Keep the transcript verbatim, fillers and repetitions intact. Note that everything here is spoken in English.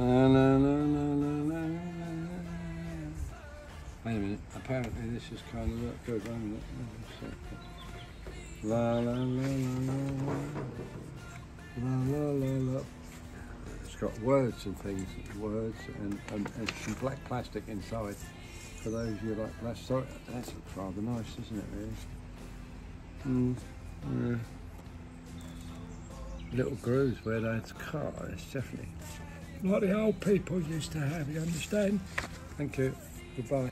Na, na, na, na, na, na, na. Wait a minute, apparently this is kind of what goes on. La la la la la la la la. It's got words and things, words and, and, and some black plastic inside. For those who like plastic, that's rather nice, isn't it really? Mm. Yeah. Little grooves where those cars, definitely. Like the old people used to have, you understand? Thank you. Goodbye.